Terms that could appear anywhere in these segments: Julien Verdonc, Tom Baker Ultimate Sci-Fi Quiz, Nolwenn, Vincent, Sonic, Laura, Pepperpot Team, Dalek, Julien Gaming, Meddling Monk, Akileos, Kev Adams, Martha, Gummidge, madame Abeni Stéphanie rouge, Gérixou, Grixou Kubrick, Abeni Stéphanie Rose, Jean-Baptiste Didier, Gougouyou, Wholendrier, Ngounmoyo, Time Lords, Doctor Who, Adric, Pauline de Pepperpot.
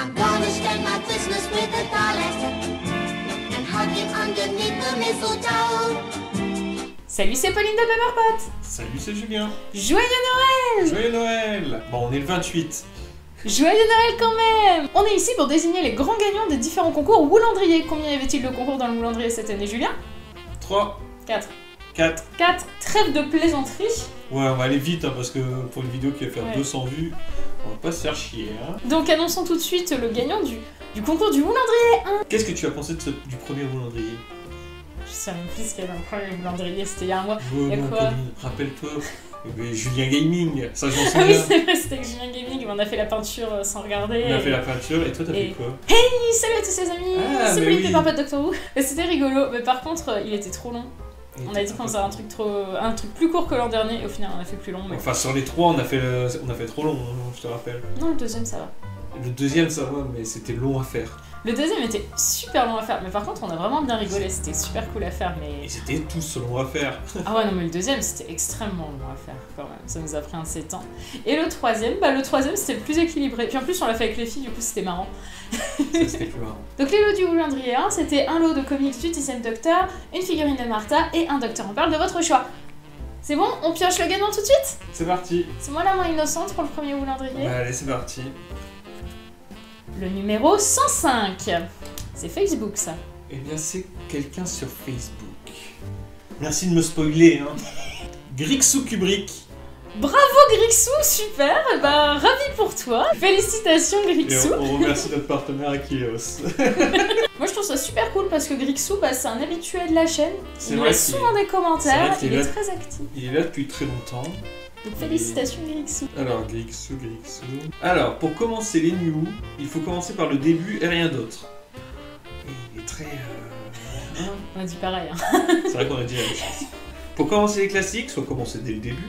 I'm gonna share my Christmas with the Daleks and hug you underneath the mistletoe. Salut, c'est Pauline de Pepperpot. Salut, c'est Julien. Joyeux Noël. Joyeux Noël. Bon, on est le 28. Joyeux Noël quand même. On est ici pour désigner les grands gagnants des différents concours Wholendrier. Combien y avait-il de concours dans le Wholendrier cette année, Julien? 3. 4. 4. Trêve de plaisanterie. Ouais, on va aller vite hein, parce que pour une vidéo qui va faire 200 vues, on va pas se faire chier. Hein. Donc annonçons tout de suite le gagnant du concours du Wholendrier 1. Qu'est-ce que tu as pensé de du premier Wholendrier? Je sais même plus ce qu'il y avait dans le premier Wholendrier, c'était il y a un mois. Ouais, il y a quoi? Rappelle-toi. Julien Gaming, ça j'en souviens. Ah oui, c'est vrai, c'était Julien Gaming, on a fait la peinture sans regarder. On a fait la peinture et toi t'as fait quoi? Hey, salut à tous les amis, c'est Pauline de Pepperpot Doctor Who. C'était rigolo, mais par contre il était trop long. On a dit qu'on faisait un truc plus court que l'an dernier et au final on a fait plus long. Mais... Enfin sur les trois on a fait trop long, je te rappelle. Non, le deuxième ça va. Le deuxième ça va, mais c'était long à faire. Le deuxième était super long à faire, mais par contre on a vraiment bien rigolé, c'était super cool à faire, mais... Et c'était tous long à faire. Ah ouais, non mais le deuxième c'était extrêmement long à faire quand même, ça nous a pris un 7 ans. Et le troisième, bah le troisième c'était le plus équilibré, puis en plus on l'a fait avec les filles, du coup c'était marrant. C'était plus marrant. Donc les lots du Wholendrier 1, c'était un lot de comics du 10ème Docteur, une figurine de Martha et un Docteur en parle de votre choix. C'est bon, on pioche le gagnant tout de suite? C'est parti. C'est moi la main innocente pour le premier Wholendrier. Bah, allez, c'est parti. Le numéro 105. C'est Facebook, ça. Eh bien, c'est quelqu'un sur Facebook. Merci de me spoiler, hein. Grixou Kubrick. Bravo, Grixou, super. Bah, ravi pour toi. Félicitations, Grixou. Et on remercie notre partenaire Akileos. Moi, je trouve ça super cool parce que Grixou, bah, c'est un habitué de la chaîne. Il nous laisse souvent des commentaires. Il est très actif. Il est là depuis très longtemps. Donc félicitations Gérixou. Alors Grixou. Alors pour commencer les news, il faut commencer par le début et rien d'autre. Il est très... On a dit pareil hein. C'est vrai qu'on a dit la même chose. Pour commencer les classiques, soit commencer dès le début.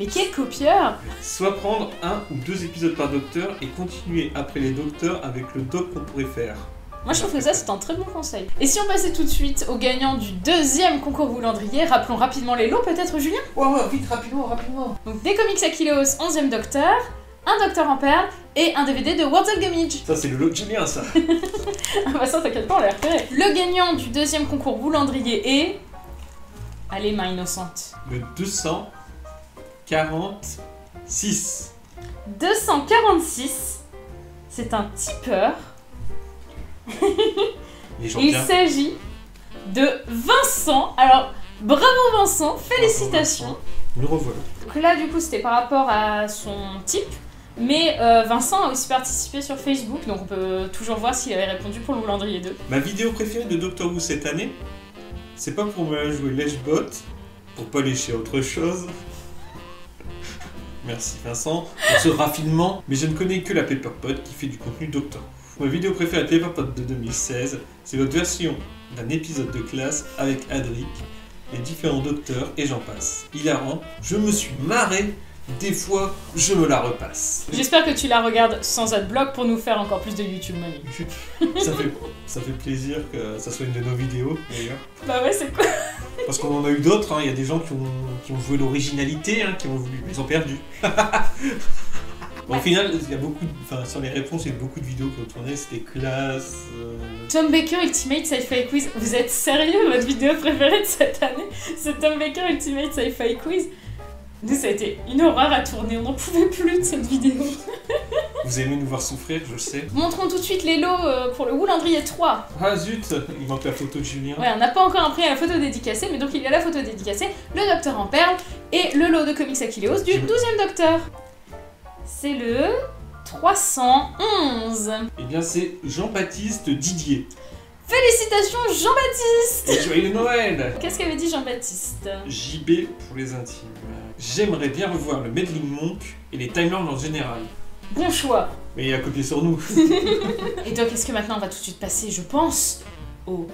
Mais quel copieur! Soit prendre un ou deux épisodes par docteur et continuer après les docteurs avec le doc qu'on pourrait faire. Moi je trouve que ça c'est un très bon conseil. Et si on passait tout de suite au gagnant du deuxième concours Wholendrier, rappelons rapidement les lots peut-être Julien? Ouais, vite, rapidement. Donc des comics Akileos, 11ème Docteur, un Docteur en Perle et un DVD de World of Gummidge. Ça c'est le lot de Julien ça. Ah bah ça t'inquiète pas, on l'a repéré. Le gagnant du deuxième concours Wholendrier est... Allez main innocente. Le 246. 246, c'est un tipeur. Il s'agit de Vincent. Alors bravo Vincent, félicitations. Le revoilà. Donc là du coup c'était par rapport à son type. Mais Vincent a aussi participé sur Facebook. Donc on peut toujours voir s'il avait répondu pour le Wholendrier 2. Ma vidéo préférée de Doctor Who cette année, c'est pas pour me la jouer lèche-botte, pour pas lécher autre chose. Merci Vincent pour ce raffinement. Mais je ne connais que la Pepperpot qui fait du contenu Doctor Who. Ma vidéo préférée à Pepperpot de 2016, c'est votre version d'un épisode de classe avec Adric, les différents docteurs et j'en passe. Hilarant, je me suis marré, des fois je me la repasse. J'espère que tu la regardes sans adblock pour nous faire encore plus de YouTube money. Ça fait plaisir que ça soit une de nos vidéos d'ailleurs. Bah ouais, c'est quoi? Parce qu'on en a eu d'autres, hein. Il y a des gens qui ont joué l'originalité, hein, qui ont voulu, mais ils ont perdu. Bon, au final, il y a beaucoup de... enfin, sur les réponses, il y a beaucoup de vidéos qui ont tourné, c'était classe... Tom Baker Ultimate Sci-Fi Quiz, vous êtes sérieux? Votre vidéo préférée de cette année, c'est Tom Baker Ultimate Sci-Fi Quiz. Nous, ça a été une horreur à tourner, on n'en pouvait plus de cette vidéo. Vous aimez nous voir souffrir, je le sais. Montrons tout de suite les lots pour le Wholendrier 3. Ah zut, il manque la photo de Julien. Ouais, on n'a pas encore imprimé la photo dédicacée, mais donc il y a la photo dédicacée, le Docteur en Perle et le lot de comics Akileos du 12ème Docteur. C'est le 311. Eh bien, c'est Jean-Baptiste Didier. Félicitations, Jean-Baptiste. Joyeux Noël. Qu'est-ce qu'avait dit Jean-Baptiste? JB pour les intimes. J'aimerais bien revoir le Meddling Monk et les Time Lords en général. Bon choix. Mais il a copié sur nous. Et donc, est-ce que maintenant, on va tout de suite passer, je pense, au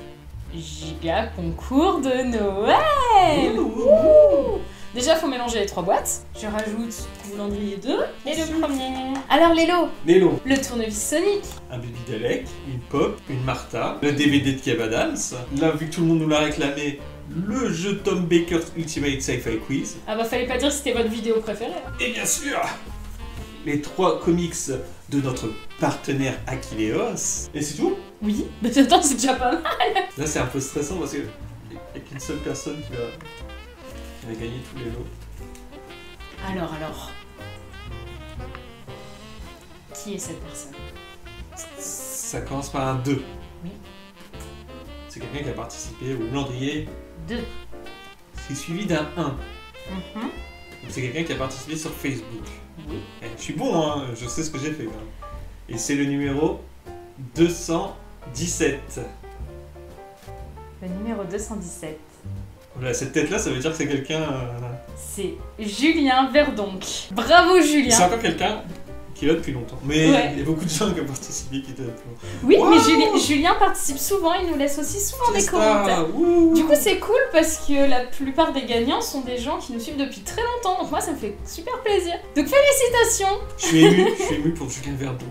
giga concours de Noël? Ouh. Déjà, faut mélanger les trois boîtes. Je rajoute Wholendrier 2 et le premier. Alors, les lots. Les lots. Le tournevis Sonic. Un baby Dalek, une Pop, une Martha, le DVD de Kev Adams. Là, vu que tout le monde nous l'a réclamé, le jeu Tom Baker Ultimate Sci-Fi Quiz. Ah bah, fallait pas dire si c'était votre vidéo préférée. Et bien sûr, les 3 comics de notre partenaire Akileos. Et c'est tout? Oui, mais attends, c'est déjà pas mal. Là c'est un peu stressant parce que il n'y a qu'une seule personne qui va gagner tous les lots. Alors. Qui est cette personne? Ça commence par un 2. Oui. C'est quelqu'un qui a participé au Wholendrier 2. C'est suivi d'un 1. C'est quelqu'un qui a participé sur Facebook. Oui. Eh, je suis bon, hein, je sais ce que j'ai fait. Hein. Et c'est le numéro 217. Le numéro 217. Voilà, cette tête-là, ça veut dire que c'est quelqu'un... C'est Julien Verdonc. Bravo Julien. C'est encore quelqu'un qui est là depuis longtemps. Mais ouais, il y a beaucoup de gens qui ont participé qui étaient là depuis longtemps. Oui, wow, mais Julien participe souvent, il nous laisse aussi souvent des commentaires. Ouh. Du coup, c'est cool parce que la plupart des gagnants sont des gens qui nous suivent depuis très longtemps. Donc moi, ça me fait super plaisir. Donc félicitations. Je suis ému, je suis ému pour Julien Verdonc.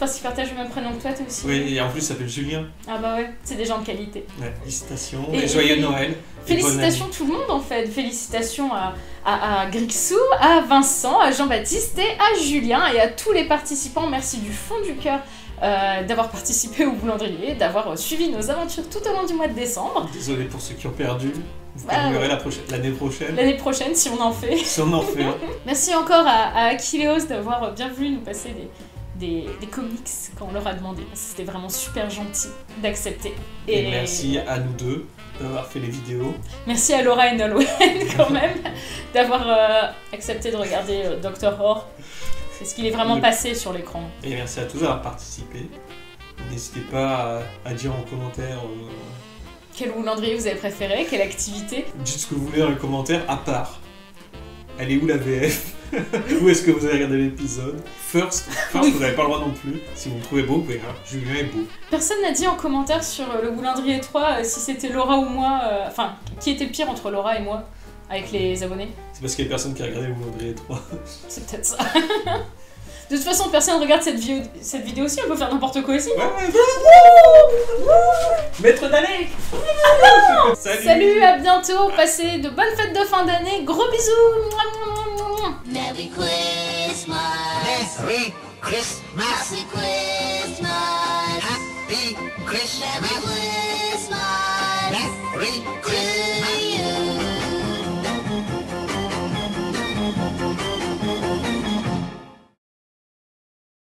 Parce qu'il partage le même prénom que toi, toi aussi. Oui, et en plus, ça s'appelle Julien. Ah bah ouais, c'est des gens de qualité. Ouais, félicitations, et joyeux Noël. Félicitations tout le monde en fait. Félicitations à Grixou, à Vincent, à Jean-Baptiste et à Julien et à tous les participants. Merci du fond du cœur d'avoir participé au Wholendrier, d'avoir suivi nos aventures tout au long du mois de décembre. Désolé pour ceux qui ont perdu. Vous verrez l'année prochaine. L'année prochaine, si on en fait. Si on en fait. Hein. Merci encore à Akileos d'avoir bien voulu nous passer des comics quand on leur a demandé. C'était vraiment super gentil d'accepter. Et merci à nous deux d'avoir fait les vidéos. Merci à Laura et Nolwenn quand même d'avoir accepté de regarder Doctor Who. C'est ce qu'il est vraiment passé sur l'écran. Et merci à tous d'avoir participé. N'hésitez pas à dire en commentaire quel Wholendrier vous avez préféré, quelle activité. Dites ce que vous voulez dans les commentaires à part. Elle est où la VF? Où est-ce que vous avez regardé l'épisode? First oui. Vous n'avez pas le droit non plus. Si vous me trouvez beau, vous pouvez dire Julien est beau. Personne n'a dit en commentaire sur le Wholendrier 3 si c'était Laura ou moi. Enfin, qui était le pire entre Laura et moi avec les abonnés? C'est parce qu'il y a personne qui a regardé le Wholendrier 3. C'est peut-être ça. De toute façon, personne regarde cette vidéo aussi. On peut faire n'importe quoi aussi. Ouais. Maître d'année. Salut, à bientôt. Passez de bonnes fêtes de fin d'année. Gros bisous. Merry Christmas! Merry Christmas! Merry Christmas! Happy Christmas! Merry Christmas! Merry Christmas!